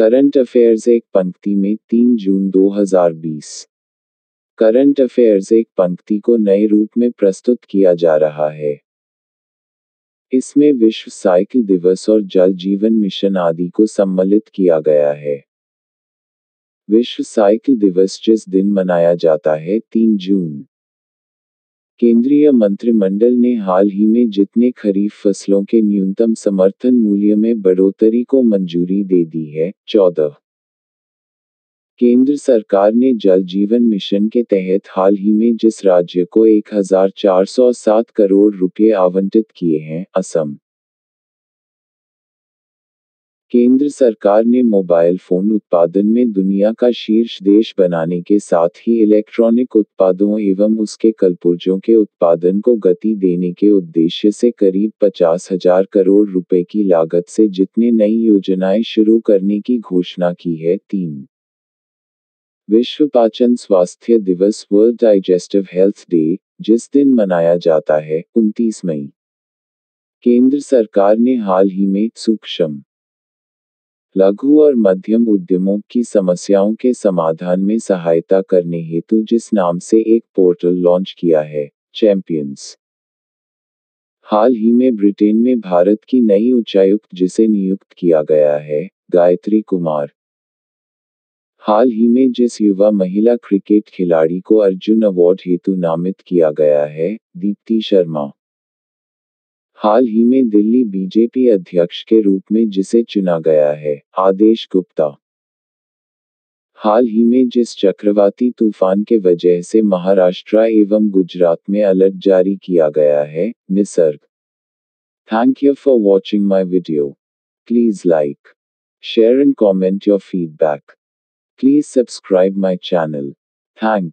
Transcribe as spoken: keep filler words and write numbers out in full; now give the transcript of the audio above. Current affairs एक पंक्ति में तीन जून दो हज़ार बीस। करंट अफेयर्स एक पंक्ति को नए रूप में प्रस्तुत किया जा रहा है। इसमें विश्व साइकिल दिवस और जल जीवन मिशन आदि को सम्मिलित किया गया है। विश्व साइकिल दिवस जिस दिन मनाया जाता है तीन जून। केंद्रीय मंत्रिमंडल ने हाल ही में जितने खरीफ फसलों के न्यूनतम समर्थन मूल्य में बढ़ोतरी को मंजूरी दे दी है, चौदह। केंद्र सरकार ने जल जीवन मिशन के तहत हाल ही में जिस राज्य को एक हज़ार चार सौ सात करोड़ रुपये आवंटित किए हैं, असम। केंद्र सरकार ने मोबाइल फोन उत्पादन में दुनिया का शीर्ष देश बनाने के साथ ही इलेक्ट्रॉनिक उत्पादों एवं उसके कलपुर्जों के उत्पादन को गति देने के उद्देश्य से करीब पचास हजार करोड़ रुपए की लागत से जितने नई योजनाएं शुरू करने की घोषणा की है, तीन। विश्व पाचन स्वास्थ्य दिवस वर्ल्ड डाइजेस्टिव हेल्थ डे जिस दिन मनाया जाता है, उनतीस मई। केंद्र सरकार ने हाल ही में सूक्ष्म, लघु और मध्यम उद्यमों की समस्याओं के समाधान में सहायता करने हेतु जिस नाम से एक पोर्टल लॉन्च किया है, चैंपियंस। हाल ही में ब्रिटेन में भारत की नई उच्चायुक्त जिसे नियुक्त किया गया है, गायत्री कुमार, हाल ही में जिस युवा महिला क्रिकेट खिलाड़ी को अर्जुन अवार्ड हेतु नामित किया गया है, दीप्ति शर्मा, हाल ही में दिल्ली बीजेपी अध्यक्ष के रूप में जिसे चुना गया है, आदेश गुप्ता, हाल ही में जिस चक्रवाती तूफान के वजह से महाराष्ट्र एवं गुजरात में अलर्ट जारी किया गया है, Nisarg. Thank you for watching my video. Please like, Share and comment your feedback. Please subscribe my channel. Thanks.